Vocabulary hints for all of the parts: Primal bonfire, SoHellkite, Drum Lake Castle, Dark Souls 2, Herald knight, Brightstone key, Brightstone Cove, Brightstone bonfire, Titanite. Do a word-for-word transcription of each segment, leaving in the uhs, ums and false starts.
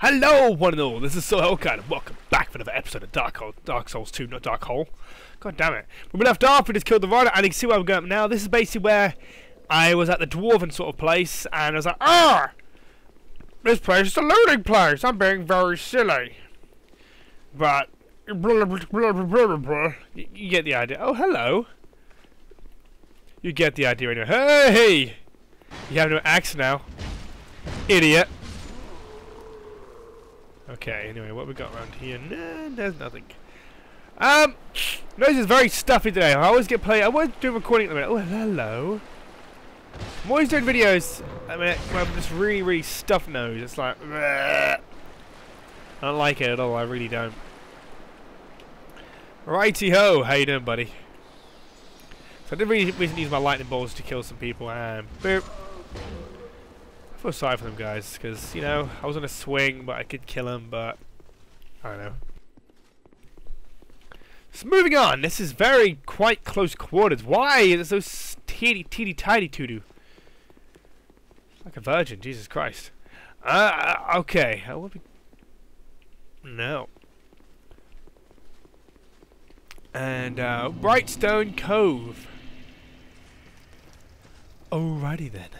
Hello, one and all. This is SoHellkite, and welcome back for another episode of Dark, Hole, Dark Souls two, not Dark Hole. God damn it! When we left off, we just killed the rider, and you can see where I'm going now. This is basically where I was at the dwarven sort of place, and I was like, ah, this place is a loading place. I'm being very silly, but blah, blah, blah, blah, blah, blah. You, you get the idea. Oh, hello. You get the idea anyway. Hey, you have no axe now, idiot. Okay, anyway, what we got around here? Nah, there's nothing. Um, this is very stuffy today. I always get play. I always do recording at the minute. Oh, hello. I'm always doing videos. I mean, I'm just really, really stuffed nose. It's like, bleh. I don't like it at all. I really don't. Righty ho, how you doing, buddy? So I did really recently use my lightning bolts to kill some people. And boop. I feel sorry for them guys, because, you know, I was on a swing, but I could kill him, but I don't know. So moving on, this is very quite close quarters. Why is it so teeny, teeny, tidy to do? Like a virgin, Jesus Christ. Uh, okay. I will be. No. And, uh, Brightstone Cove. Alrighty then.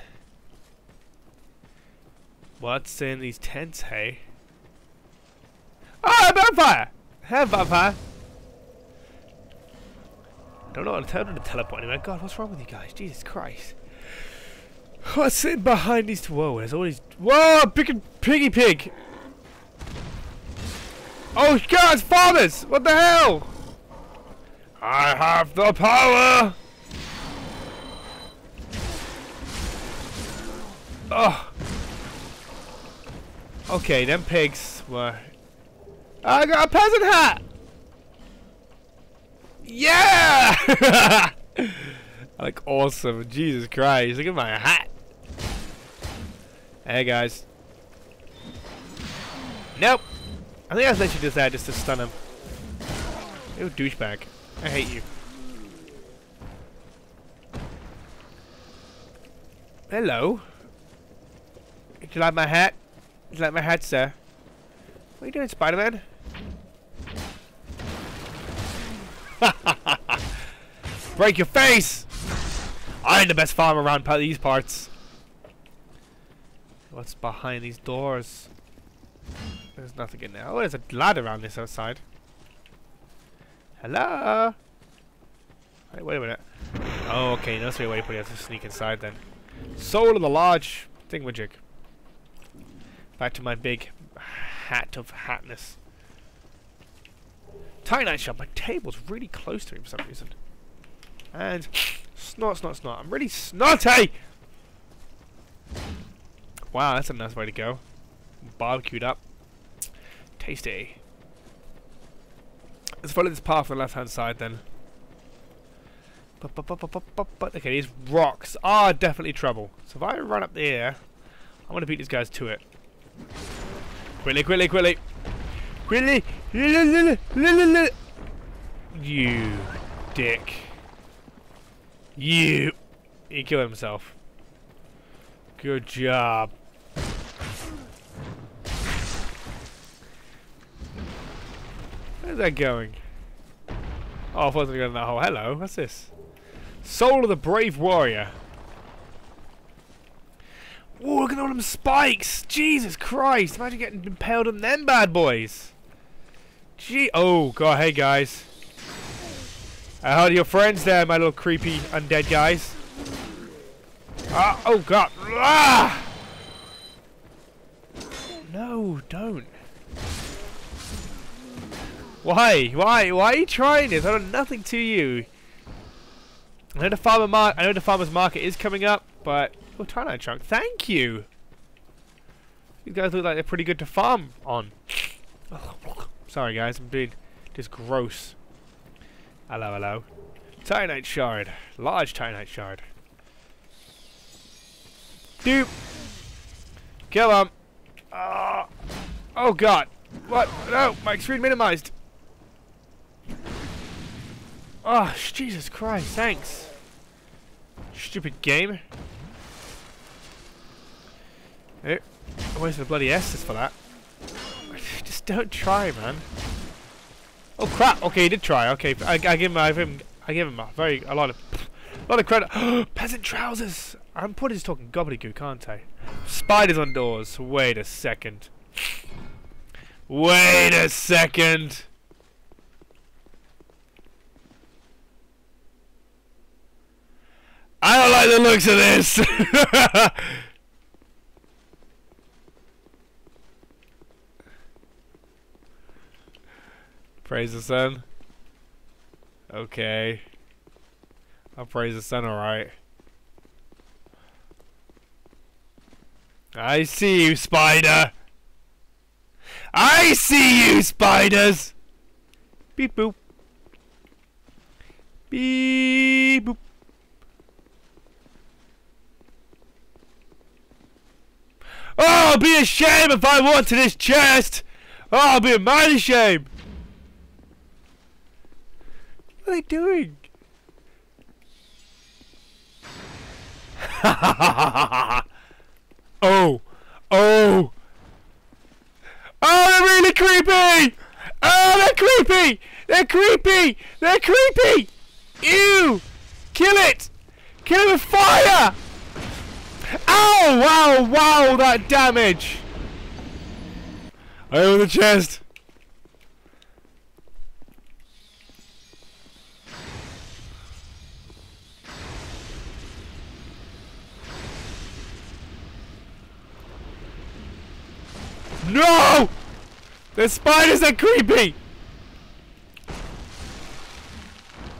What's in these tents, hey? Oh, a bonfire! Have a bonfire! I don't know how to tell them to teleport anyway. God, what's wrong with you guys? Jesus Christ. What's in behind these? Whoa, there's all these. Whoa, pig, piggy pig! Oh, God, it's farmers! What the hell? I have the power! Oh! Okay, them pigs were. I got a peasant hat! Yeah! I look awesome. Jesus Christ, look at my hat. Hey guys. Nope. I think I was literally just there just to stun him. You douchebag. I hate you. Hello. Did you like my hat? Like my hat, sir. What are you doing, Spider-Man? Break your face! I'm the best farmer around these parts. What's behind these doors? There's nothing in there. Oh, there's a ladder around this outside. Hello? Wait, wait a minute. Oh, okay. No way you put it. You have to sneak inside then. Soul of the large thingamajig. Back to my big hat of hatness. Titanite shop. My table's really close to me for some reason. And snort, snort, snort. I'm really snotty! Wow, that's a nice way to go. Barbecued up. Tasty. Let's follow this path on the left-hand side then. Okay, these rocks are definitely trouble. So if I run up there, I'm going to beat these guys to it. Quickly, quickly, quickly. Quickly. You dick. You. He killed himself. Good job. Where's that going? Oh, I thought I was going in that hole. Hello, what's this? Soul of the Brave Warrior. Ooh, look at all them spikes! Jesus Christ! Imagine getting impaled on them bad boys! Gee, oh god, hey guys. How are your friends there, my little creepy undead guys? Ah, oh god! Ah! No, don't. Why? Why? Why are you trying this? I've done nothing to you. I know the farmer mar- I know the farmer's market is coming up, but oh, Titanite chunk. Thank you. You guys look like they're pretty good to farm on. Sorry guys, I'm being just gross. Hello, hello. Titanite shard. Large Titanite shard. Doop. Kill him. Uh, oh god. What? No, my screen minimized. Oh, Jesus Christ, thanks. Stupid game. Oh, where's the bloody S's for that? Just don't try, man. Oh crap! Okay, he did try. Okay, I, I give him, I give him, I give him a very a lot of, a lot of credit. Peasant trousers. I'm putting this talking gobbledygook, aren't I? Spiders on doors. Wait a second. Wait a second. I don't like the looks of this. Praise the sun. Okay. I'll praise the sun, alright. I see you, spider. I see you, spiders. Beep boop. Beep boop. Oh, I'll be ashamed if I walk to this chest. Oh, I'll be a mighty shame. What are they doing? Oh! Oh! Oh, they're really creepy! Oh, they're creepy! They're creepy! They're creepy! Ew! Kill it! Kill it with fire! Ow! Wow! Wow! That damage! Over the chest! No! The spiders are creepy!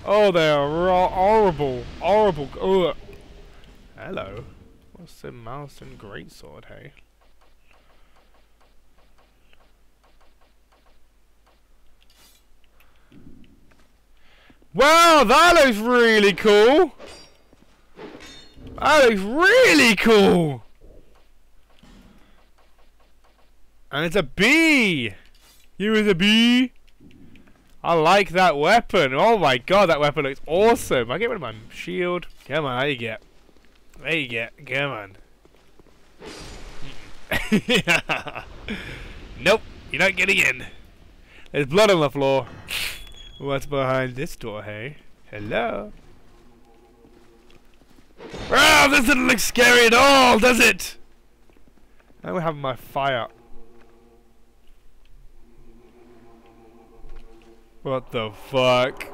Oh, they are horrible. Horrible. Ugh. Hello. What's the mouse and greatsword, hey? Wow, that looks really cool! That looks really cool! And it's a bee! You is a bee! I like that weapon. Oh my god, that weapon looks awesome. I get rid of my shield. Come on, how you get? There you get. Come on. Yeah. Nope, you're not getting in. There's blood on the floor. What's behind this door, hey? Hello? Oh, this doesn't look scary at all, does it? Now we're having my fire. What the fuck?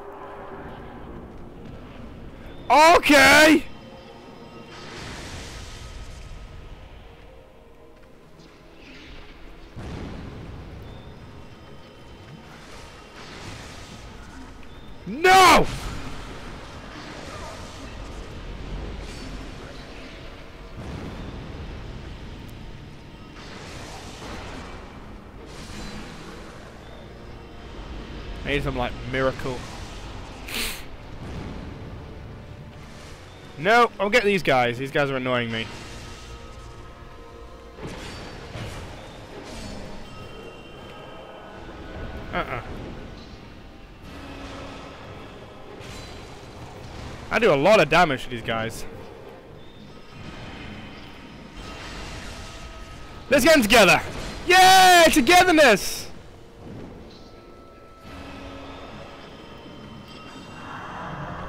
Okay! No! I need some like miracle. No, I'll get these guys. These guys are annoying me. Uh-uh. I do a lot of damage to these guys. Let's get them together! Yay! Togetherness!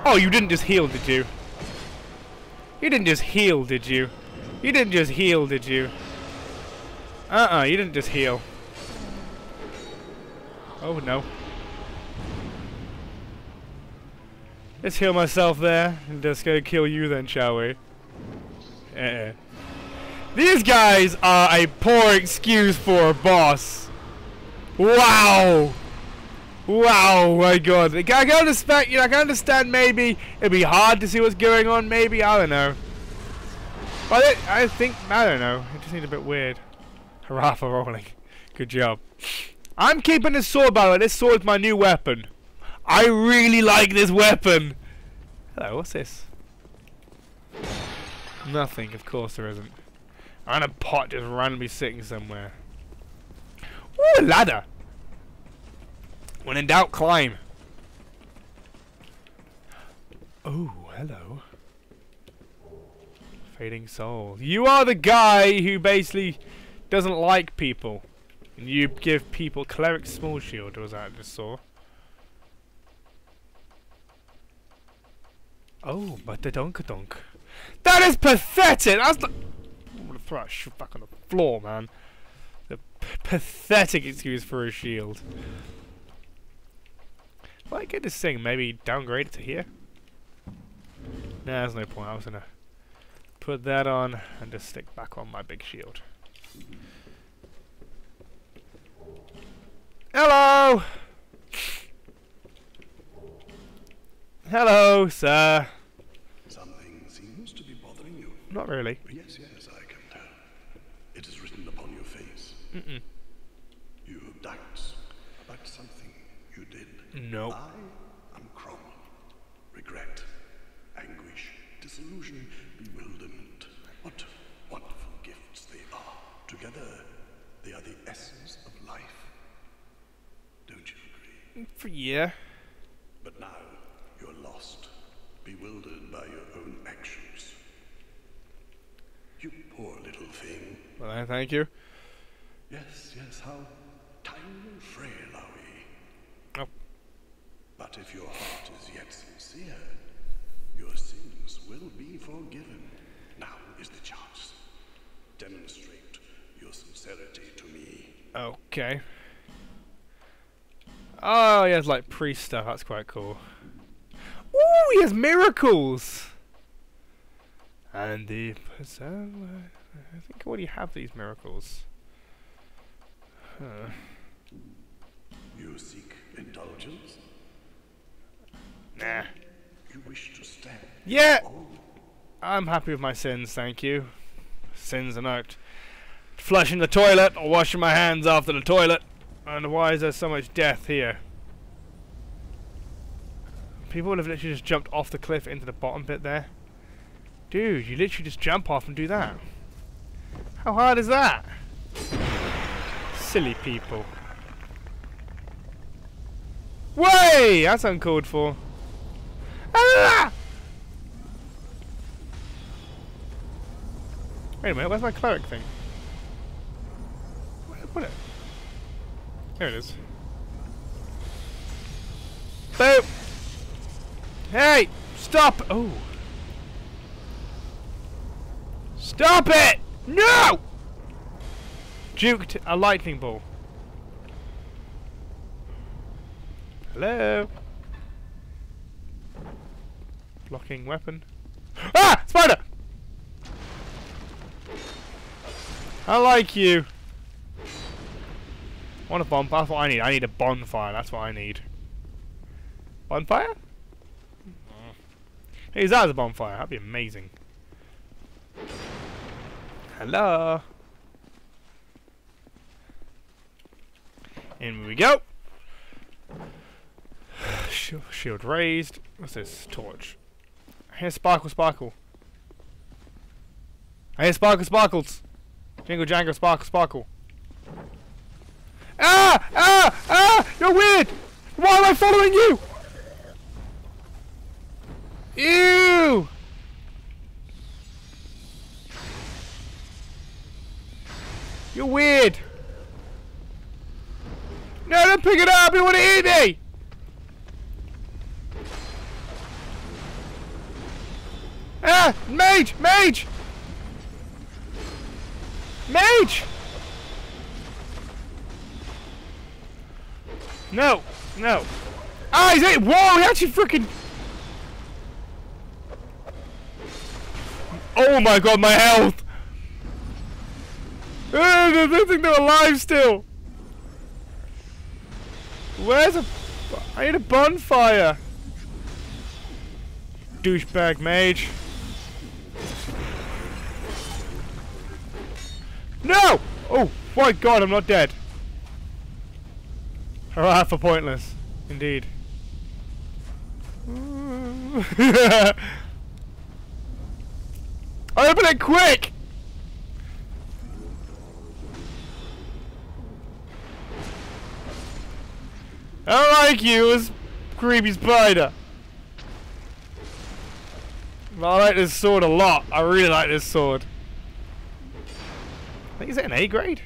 Oh, you didn't just heal, did you? You didn't just heal, did you? You didn't just heal, did you? Uh-uh, you didn't just heal. Oh, no. Let's heal myself there, and just go kill you then, shall we? Uh-uh. These guys are a poor excuse for a boss. Wow! Wow, my god. I can understand, you know, I can understand maybe it'd be hard to see what's going on, maybe, I don't know. But it, I think, I don't know, it just seemed a bit weird. Hurrah for rolling. Good job. I'm keeping this sword, by the way. This sword's my new weapon. I really like this weapon. Hello, what's this? Nothing, of course there isn't. And a pot just randomly sitting somewhere. Ooh, a ladder. When in doubt, climb. Oh, hello. Fading soul. You are the guy who basically doesn't like people. And you give people cleric small shield, or was that I just saw? Oh, but the donka donk. That is pathetic! That's not. I'm gonna throw that shit back on the floor, man. The pathetic excuse for a shield. If I get this thing, maybe downgrade it to here? Nah, there's no point. I was gonna put that on and just stick back on my big shield. Hello! Hello, sir. Something seems to be bothering you. Not really. Yes, yes, I can tell. It is written upon your face. Mm-mm. You have doubts about something you did. No. Nope. I am Cromwell. Regret, anguish, disillusion, bewilderment. What wonderful gifts they are. Together, they are the essence of life. Don't you agree? For yeah. But now. You're lost, bewildered by your own actions. You poor little thing. Well, I thank you. Yes, yes, how tiny and frail are we. Oh. But if your heart is yet sincere, your sins will be forgiven. Now is the chance. Demonstrate your sincerity to me. Okay. Oh, yeah, it's like priest stuff. That's quite cool. Ooh, he has miracles! And the... So, uh, I think I already have these miracles. Huh. You seek indulgence? Nah. You wish to stand. Yeah! Oh. I'm happy with my sins, thank you. Sins are not flushing the toilet or washing my hands after the toilet. And why is there so much death here? People would have literally just jumped off the cliff into the bottom bit there. Dude, you literally just jump off and do that. How hard is that? Silly people. Way! That's uncalled for. Ah! Wait a minute, where's my cleric thing? Where did I put it? There it is. Boop! Hey! Stop! Oh! Stop it! No! Juked a lightning ball. Hello? Blocking weapon. Ah! Spider! I like you. I want a bonfire. That's what I need. I need a bonfire. That's what I need. Bonfire? Is that a bonfire? That'd be amazing. Hello. In we go. Shield raised. What's this? Torch. I hear sparkle, sparkle. I hear sparkle, sparkles. Jingle, jangle, sparkle, sparkle. Ah! Ah! Ah! You're weird! Why am I following you? Ew! You're weird! No, don't pick it up! You want to eat me! Ah! Mage! Mage! Mage! No! No! Ah! He's it! Whoa! He actually freaking... Oh my god, my health! Uh, they think they're alive still! Where's a... I need a bonfire! Douchebag mage. No! Oh my god, I'm not dead. Hurrah for pointless. Indeed. Open it quick! I like you as creepy spider. I like this sword a lot. I really like this sword. I think is it an A grade?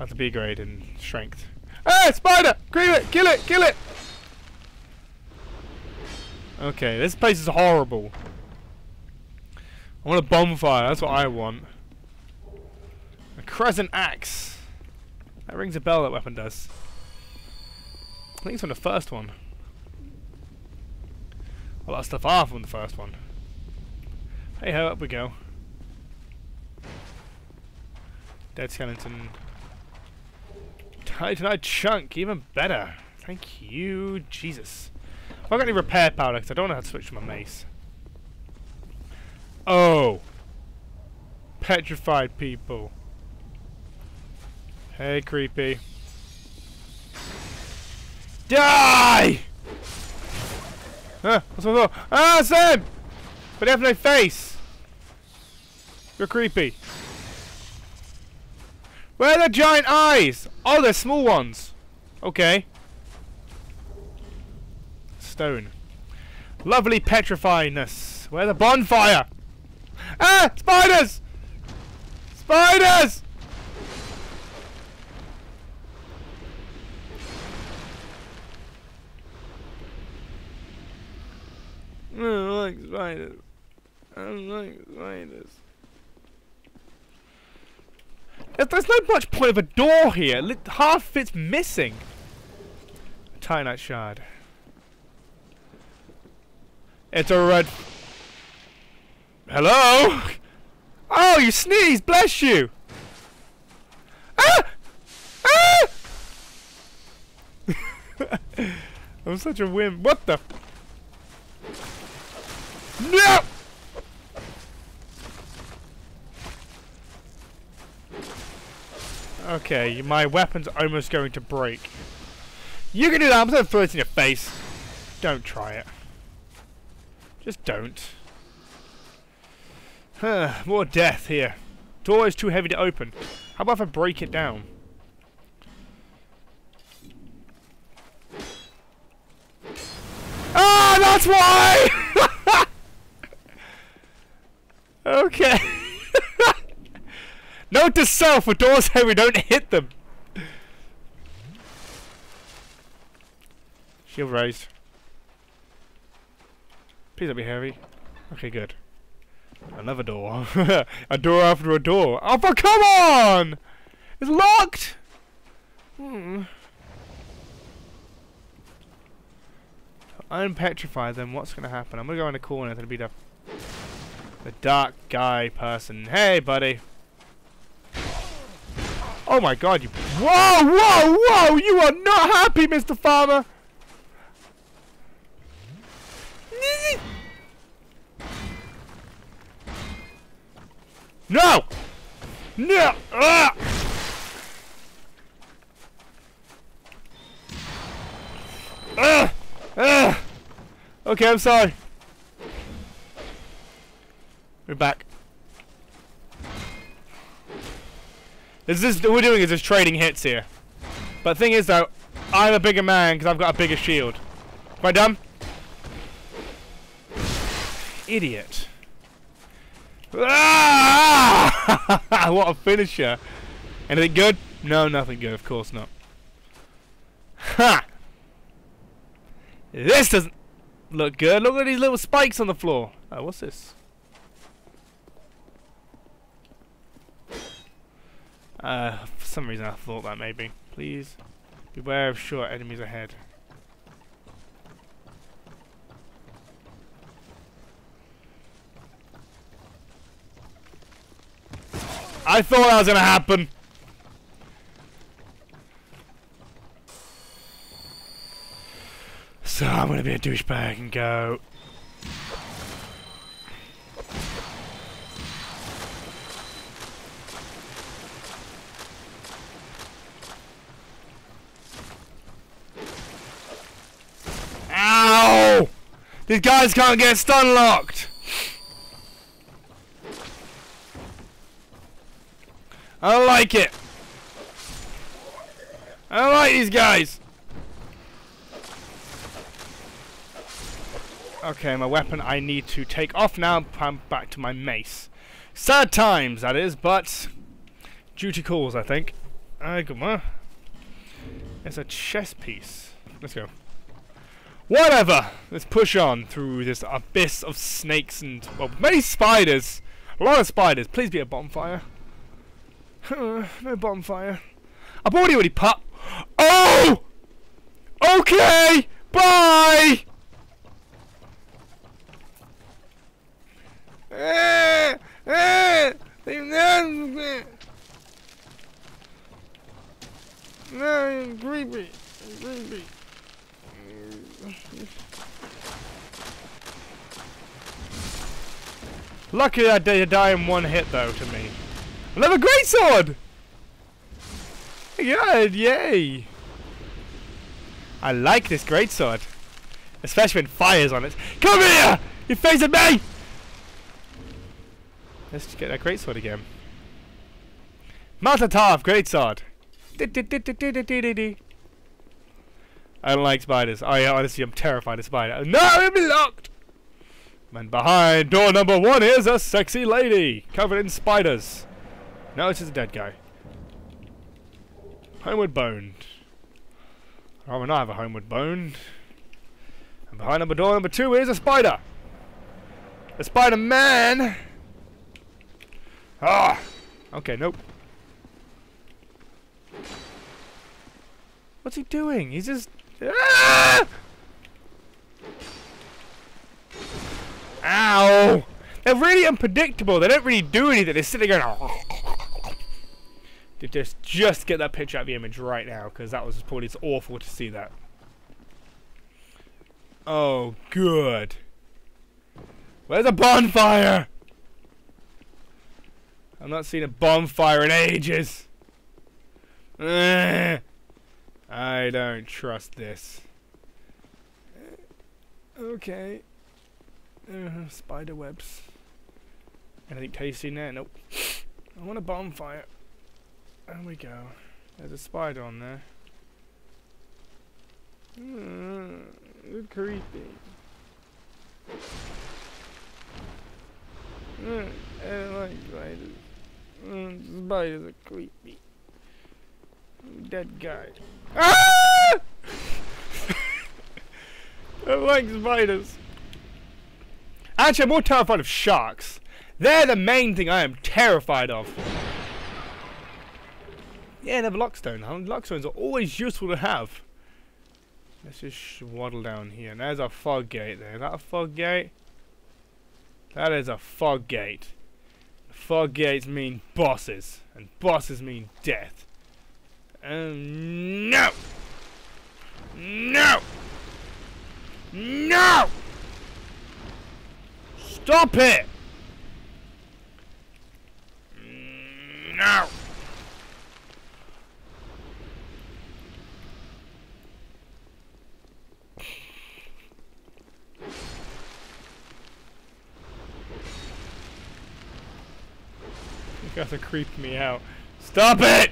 At the B grade in strength. Hey, spider! Kill it! Kill it! Kill it! Okay, this place is horrible. I want a bonfire. That's what I want. A crescent axe. That rings a bell, that weapon does. I think it's from the first one. A lot of stuff are from the first one. Hey ho, up we go. Dead skeleton. Titanite chunk, even better. Thank you, Jesus. I've got any repair powder because I don't know how to switch to my mace. Oh. Petrified people. Hey, creepy. Die! Ah, what's my door? Ah, it's them! But they have no face. You're creepy. Where are the giant eyes? Oh, they're small ones. Okay. Stone. Lovely petrifyingness. Where the bonfire? Ah! Spiders! Spiders! I don't like spiders. I don't like spiders. There's no much point of a door here. Half of it's missing. A Titanite shard. It's a red. Hello? Oh, you sneezed. Bless you. Ah! Ah! I'm such a wimp. What the? No! Okay, my weapon's almost going to break. You can do that. I'm just gonna throw it in your face. Don't try it. Just don't. Huh, more death here. Door is too heavy to open. How about if I break it down? Ah, that's why! Okay. Note to self, for doors heavy, don't hit them. Shield raised. Please don't be heavy. Okay, good. Another door. A door after a door. Oh, but come on! It's locked! Hmm. If I'm petrified, then what's going to happen? I'm going to go in the corner. It's going to be the, the dark guy person. Hey, buddy. Oh my god, you. Whoa, whoa, whoa! You are not happy, Mister Farmer! No! No! Ah! Ah! Ah! Okay, I'm sorry. We're back. This is what we're doing is just trading hits here. But the thing is though, I'm a bigger man because I've got a bigger shield. Am I dumb? Idiot. Ah! What a finisher. Anything good? No, nothing good, of course not. Ha! This doesn't look good. Look at these little spikes on the floor. Oh, what's this? Uh, for some reason I thought that maybe. Please beware of short enemies ahead. I thought that was gonna happen. So I'm gonna be a douchebag and go. Ow! These guys can't get stun locked. I don't like it. I don't like these guys. Okay, my weapon I need to take off now and pump back to my mace. Sad times, that is, but duty calls, I think. Agma. It's a chess piece. Let's go. Whatever! Let's push on through this abyss of snakes and, well, many spiders! A lot of spiders. Please be a bonfire. Uh, no bonfire. I've already already pop. Oh! Okay! Bye! Eh! Eh! No, creepy. Creepy. Lucky I did die in one hit though to me. Another greatsword! God, yay! I like this greatsword. Especially when fire's on it. Come here! You're facing me! Let's get that greatsword again. Matatov, greatsword! I don't like spiders. I honestly am terrified of spiders. No, it'll be locked! And behind door number one is a sexy lady covered in spiders. No, it's just a dead guy. Homeward boned. I would not have a homeward boned. And behind number door number two is a spider. A spider man. Ah. Okay. Nope. What's he doing? He's just. Ah! Ow! They're really unpredictable. They don't really do anything. They're sitting there going. Just, just get that picture out of the image right now, because that was probably it's awful to see that. Oh, good. Where's a bonfire? I've not seen a bonfire in ages. I don't trust this. Okay. Uh, spider webs. Anything tasty in there? Nope. I want a bonfire. There we go. There's a spider on there. Mm, creepy. Mm, I don't like spiders. Mm, spiders are creepy. Dead guy. Ah! I don't like spiders. Actually, I'm more terrified of sharks. They're the main thing I am terrified of. Yeah, another lockstone. Lockstones are always useful to have. Let's just waddle down here. There's a fog gate there. Is that a fog gate? That is a fog gate. Fog gates mean bosses. And bosses mean death. Um, no! No! No! Stop it! No! You guys are creeping me out. Stop it!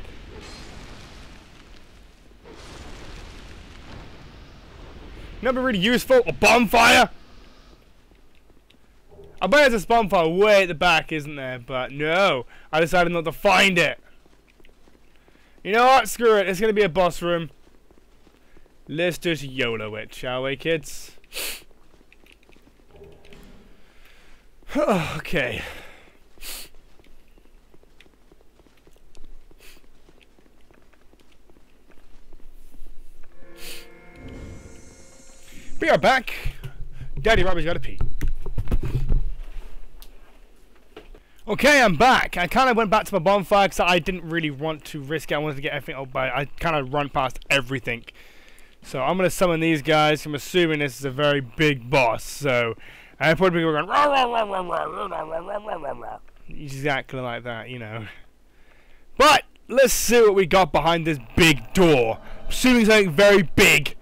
Never really useful. A bonfire? I bet there's a bonfire way at the back, isn't there? But no. I decided not to find it. You know what? Screw it. It's going to be a boss room. Let's just YOLO it, shall we, kids? Okay. We are back. Daddy Robbie's gotta pee. Okay, I'm back. I kind of went back to my bonfire because I didn't really want to risk it. I wanted to get everything out, but I kind of run past everything. So I'm gonna summon these guys. I'm assuming this is a very big boss. So I probably be going raw, raw, raw, raw, raw, raw. Exactly like that, you know. But let's see what we got behind this big door. I'm assuming something very big.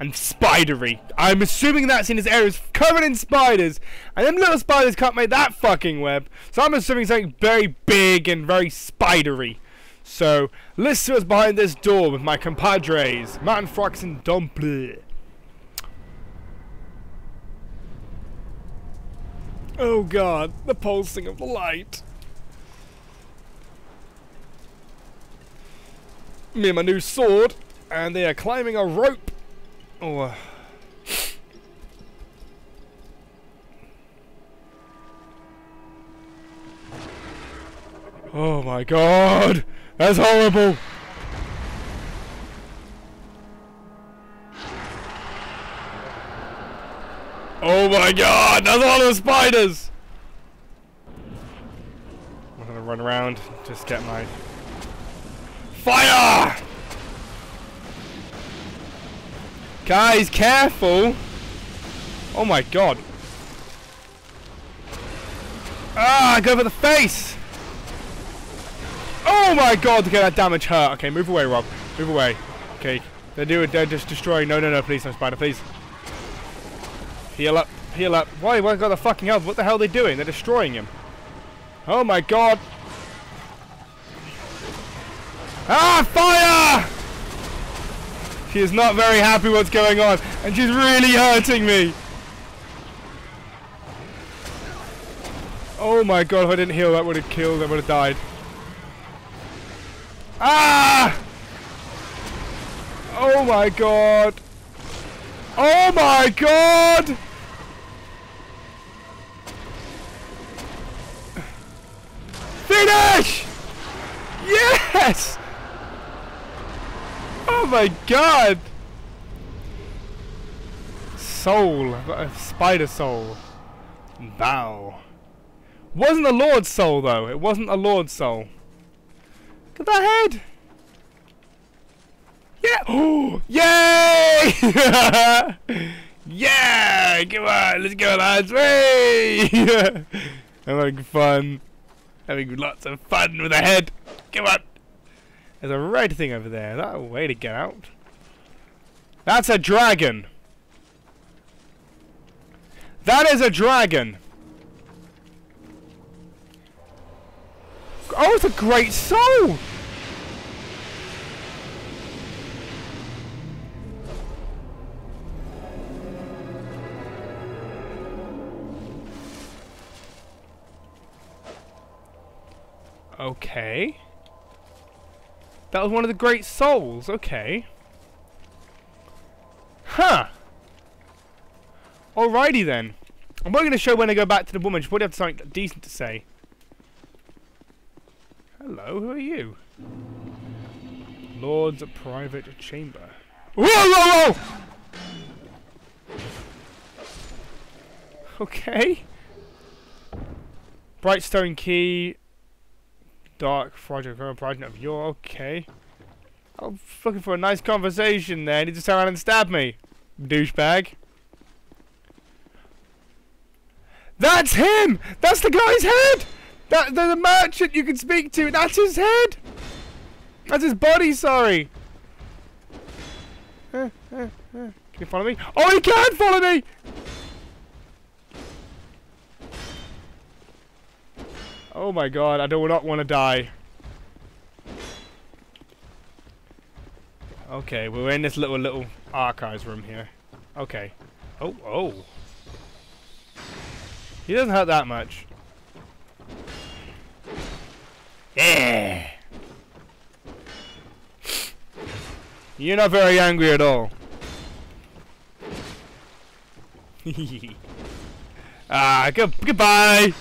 And spidery. I'm assuming that's in his area is covered in spiders. And them little spiders can't make that fucking web. So I'm assuming something very big and very spidery. So let's see what's behind this door with my compadres, Martin Frox and Domple. Oh god, the pulsing of the light. me and my new sword, and they are climbing a rope. Oh, uh. Oh my god, that's horrible. Oh my god, that's all the spiders. I'm gonna run around, just get my fire. Guys, careful. Oh my god. Ah, go for the face. Oh my god, to get that damage hurt. Okay, move away, Rob. Move away. Okay, they're doing, they're just destroying. No, no, no, please, no spider, please. Heal up, heal up. Why? Why got the fucking health? What the hell are they doing? They're destroying him. Oh my god. Ah, fire! She is not very happy what's going on, and she's really hurting me. Oh my god, if I didn't heal, that would have killed. I would have died. Ah! Oh my god! Oh my god! Finish! Yes! Oh my god! Soul, I've got a spider soul. Bow. Wasn't a Lord's soul though. It wasn't a Lord's soul. Look at that head! Yeah! Oh! Yay! Yeah! Come on! Let's go, lads! Way! Having fun. Having lots of fun with the head. Come on! There's a red thing over there. That's a way to get out. That's a dragon! That is a dragon! Oh, it's a great soul! Okay. That was one of the great souls, okay. Huh. Alrighty then. I'm not going to show when I go back to the woman. She probably have something decent to say. Hello, who are you? Lord's private chamber. Whoa, whoa, whoa! Okay. Brightstone key. Dark fragile project of your. Okay. I'm looking for a nice conversation there. You just turn around and stab me, douchebag. That's him! That's the guy's head! That, there's a merchant you can speak to. That's his head. That's his body, sorry. Uh, uh, uh. Can you follow me? Oh, he can follow me! Oh my god, I do not want to die. Okay, we're in this little, little archives room here. Okay. Oh, oh. He doesn't hurt that much. Yeah. You're not very angry at all. Ah, good, goodbye.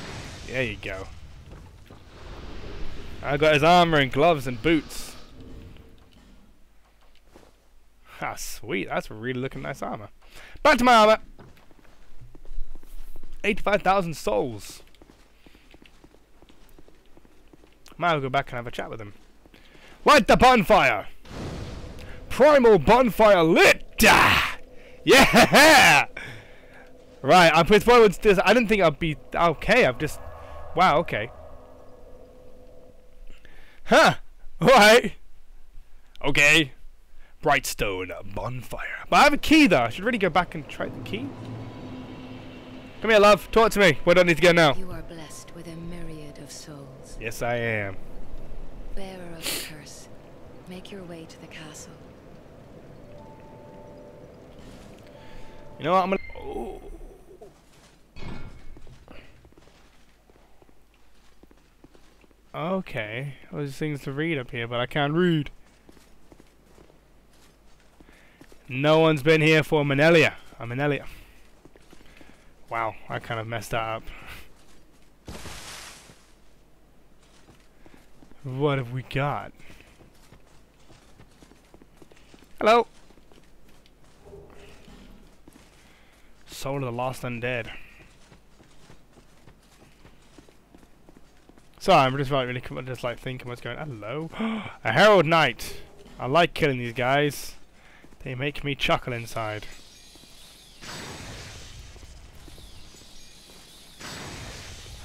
There you go. I got his armor and gloves and boots. Ah, sweet. That's really looking nice armor. Back to my armor. eighty-five thousand souls. Might as well go back and have a chat with him. Light the bonfire! Primal bonfire lit! Yeah! Right, I'm put forward to this. I didn't think I'd be. Okay, I've just. Wow, okay. Huh! Alright! Okay. Brightstone bonfire. But I have a key though. I should really go back and try the key. Come here, love. Talk to me. Where do I need to go now? You are blessed with a myriad of souls. Yes, I am. Bearer of the curse, make your way to the castle. You know what? I'm gonna. Oh. Okay. All these things to read up here, but I can't read. No one's been here for Manelia. I'm Manelia. Wow, I kind of messed that up. What have we got? Hello. Soul of the Lost Undead. Sorry, I'm just like really just like thinking what's going on. Hello. A Herald Knight. I like killing these guys. They make me chuckle inside.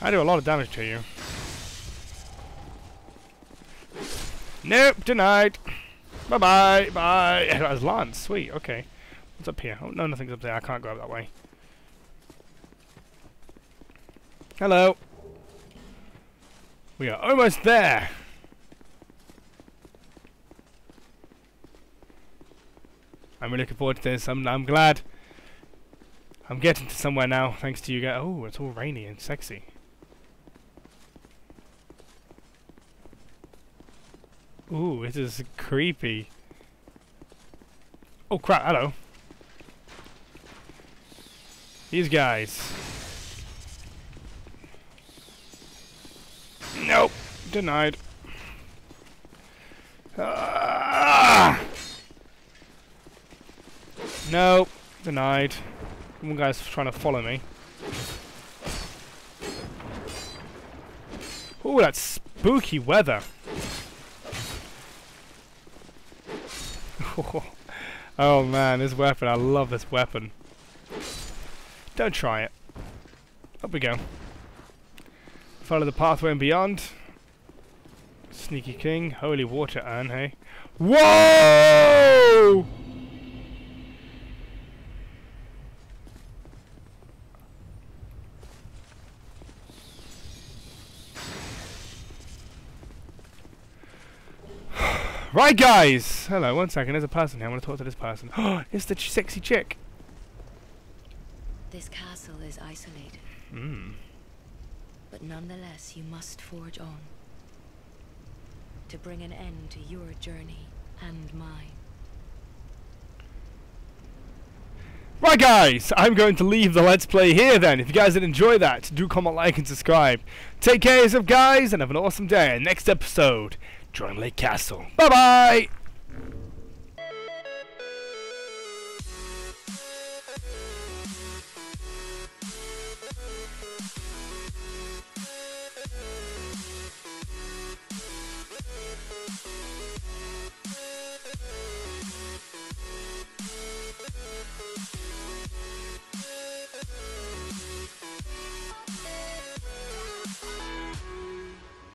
I do a lot of damage to you. Nope, denied. Bye bye, bye. That was Lance, sweet, okay. What's up here? Oh, no, nothing's up there. I can't go up that way. Hello. We are almost there. I'm really looking forward to this. I'm, I'm glad. I'm getting to somewhere now, thanks to you guys. Oh, it's all rainy and sexy. Ooh, it is creepy. Oh crap, hello. These guys. Nope, denied. Uh, nope, denied. One guy's trying to follow me. Ooh, that's spooky weather. Oh man, this weapon, I love this weapon. Don't try it. Up we go. Follow the pathway and beyond. Sneaky King, holy water urn, hey. Whoa! Right, guys! Hello, one second. There's a person here. I want to talk to this person. Oh, it's the ch sexy chick. This castle is isolated. Mm. But nonetheless, you must forge on. To bring an end to your journey and mine. Right, guys! I'm going to leave the Let's Play here, then. If you guys did enjoy that, do comment, like, and subscribe. Take care of yourself, guys, and have an awesome day. Next episode... Drum Lake Castle. Bye bye!